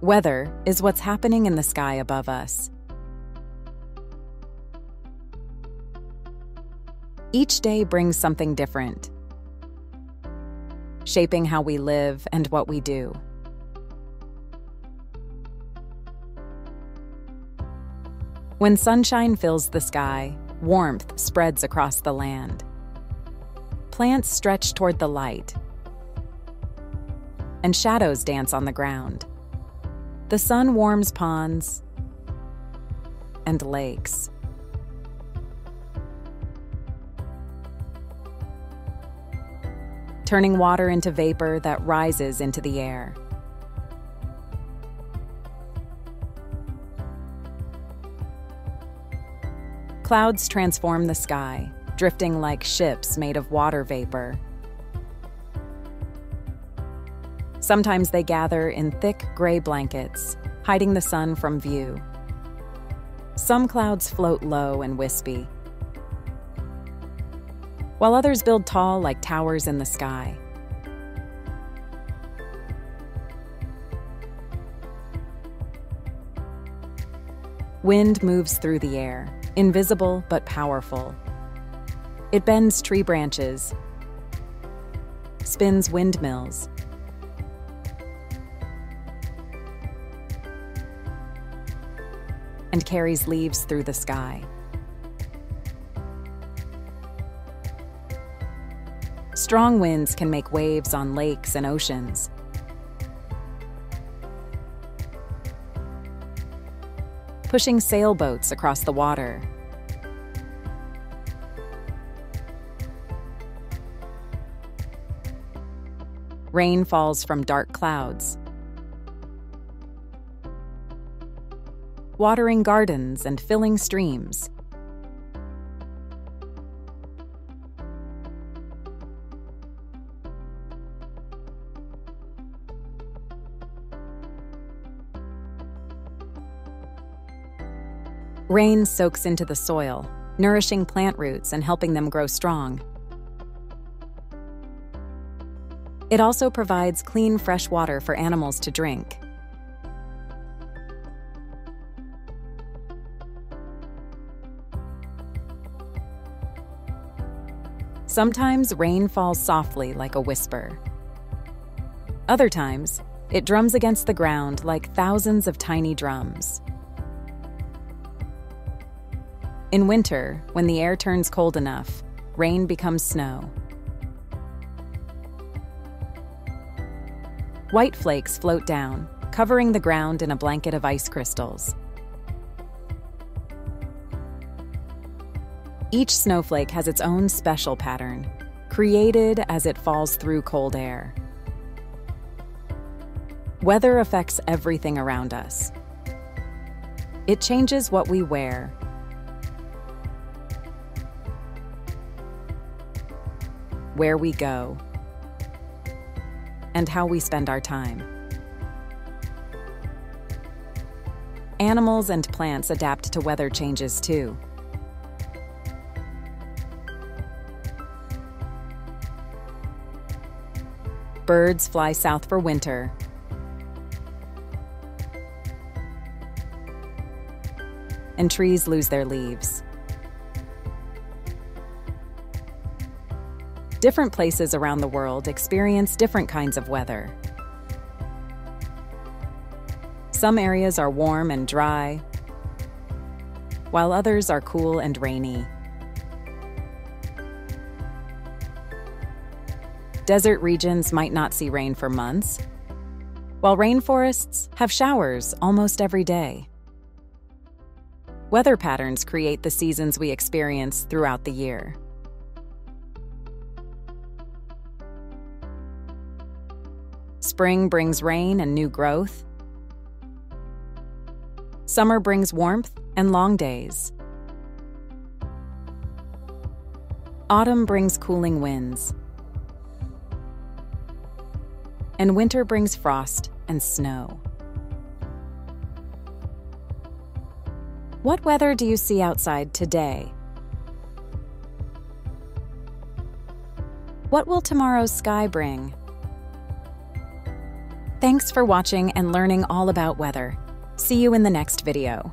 Weather is what's happening in the sky above us. Each day brings something different, shaping how we live and what we do. When sunshine fills the sky, warmth spreads across the land. Plants stretch toward the light, and shadows dance on the ground. The sun warms ponds and lakes. Turning water into vapor that rises into the air. Clouds transform the sky, drifting like ships made of water vapor. Sometimes they gather in thick gray blankets, hiding the sun from view. Some clouds float low and wispy, while others build tall like towers in the sky. Wind moves through the air, invisible but powerful. It bends tree branches, spins windmills, and carries leaves through the sky. Strong winds can make waves on lakes and oceans, pushing sailboats across the water. Rain falls from dark clouds, watering gardens and filling streams. Rain soaks into the soil, nourishing plant roots and helping them grow strong. It also provides clean, fresh water for animals to drink. Sometimes rain falls softly like a whisper. Other times, it drums against the ground like thousands of tiny drums. In winter, when the air turns cold enough, rain becomes snow. White flakes float down, covering the ground in a blanket of ice crystals. Each snowflake has its own special pattern, created as it falls through cold air. Weather affects everything around us. It changes what we wear, where we go, and how we spend our time. Animals and plants adapt to weather changes too. Birds fly south for winter, and trees lose their leaves. Different places around the world experience different kinds of weather. Some areas are warm and dry, while others are cool and rainy. Desert regions might not see rain for months, while rainforests have showers almost every day. Weather patterns create the seasons we experience throughout the year. Spring brings rain and new growth. Summer brings warmth and long days. Autumn brings cooling winds. And winter brings frost and snow. What weather do you see outside today? What will tomorrow's sky bring? Thanks for watching and learning all about weather. See you in the next video.